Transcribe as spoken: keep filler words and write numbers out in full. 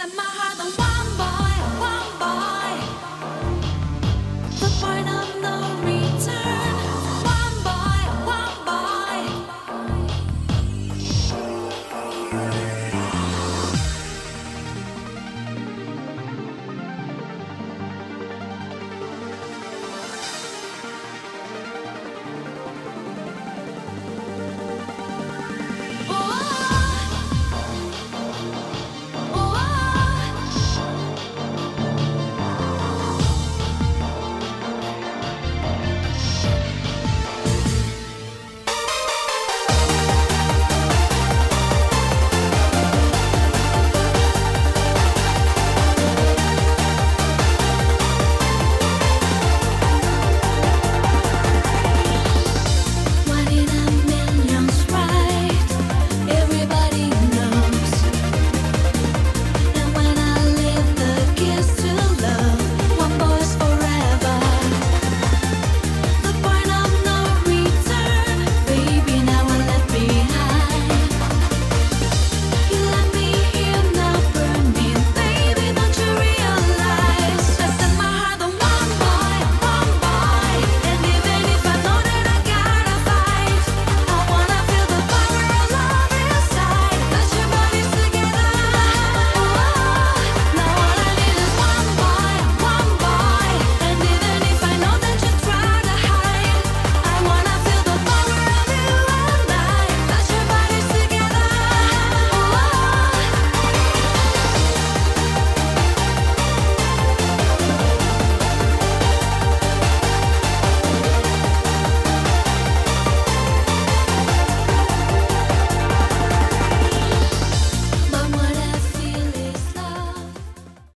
and my heart on one ball.